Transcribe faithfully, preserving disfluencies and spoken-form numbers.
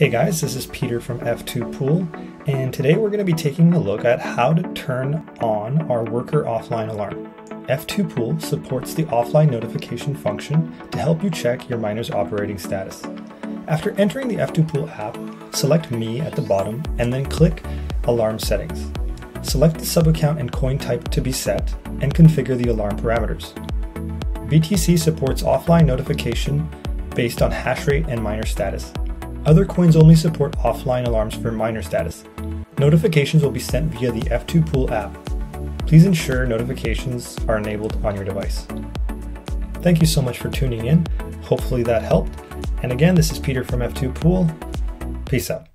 Hey guys, this is Peter from F two Pool, and today we're going to be taking a look at how to turn on our worker offline alarm. F two Pool supports the offline notification function to help you check your miner's operating status. After entering the F two Pool app, select Me at the bottom and then click Alarm Settings. Select the subaccount and coin type to be set and configure the alarm parameters. B T C supports offline notification based on hash rate and miner status. Other coins only support offline alarms for miner status. Notifications will be sent via the F two Pool app. Please ensure notifications are enabled on your device. Thank you so much for tuning in. Hopefully that helped. And again, this is Peter from F two Pool. Peace out.